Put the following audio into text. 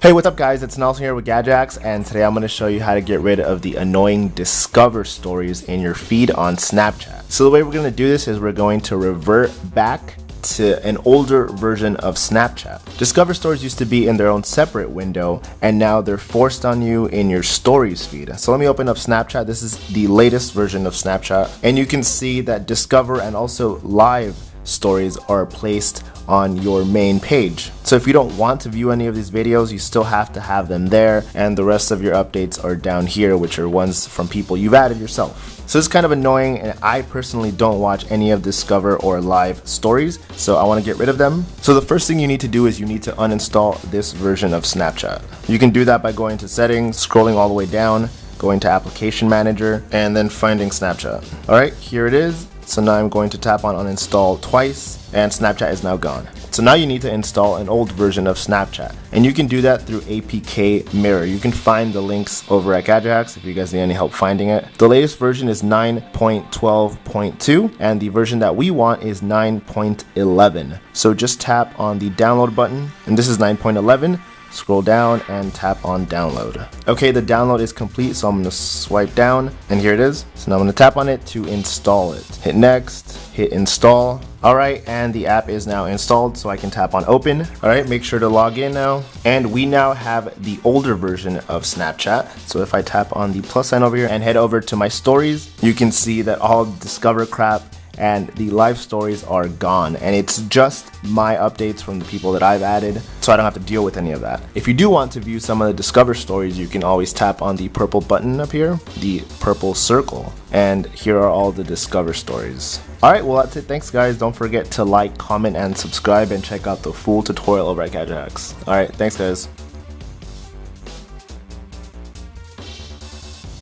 Hey, what's up guys, it's Nelson here with Gadget Hacks, and today I'm going to show you how to get rid of the annoying discover stories in your feed on Snapchat. So the way we're going to do this is we're going to revert back to an older version of Snapchat. Discover stories used to be in their own separate window, and now they're forced on you in your stories feed. So let me open up Snapchat. This is the latest version of Snapchat, and you can see that discover and also live stories are placed on your main page. So if you don't want to view any of these videos, you still have to have them there, and the rest of your updates are down here, which are ones from people you've added yourself. So it's kind of annoying, and I personally don't watch any of discover or live stories, so I want to get rid of them. So the first thing you need to do is you need to uninstall this version of Snapchat. You can do that by going to settings, scrolling all the way down, going to application manager, and then finding Snapchat. Alright, here it is. So now I'm going to tap on uninstall twice, and Snapchat is now gone. So now you need to install an old version of Snapchat, and you can do that through APK Mirror. You can find the links over at Gadget Hacks if you guys need any help finding it. The latest version is 9.12.2, and the version that we want is 9.11. So just tap on the download button, and this is 9.11. Scroll down and tap on download. Okay, the download is complete, so I'm gonna swipe down, and here it is. So now I'm gonna tap on it to install it. Hit next, hit install. All right, and the app is now installed, so I can tap on open. All right, make sure to log in now. And we now have the older version of Snapchat. So if I tap on the plus sign over here and head over to my stories, you can see that all discover crap and the live stories are gone, and it's just my updates from the people that I've added, so I don't have to deal with any of that. If you do want to view some of the discover stories, you can always tap on the purple button up here, the purple circle, and here are all the discover stories. Alright, well that's it. Thanks guys. Don't forget to like, comment, and subscribe, and check out the full tutorial over at Gadget Hacks. Alright, thanks guys.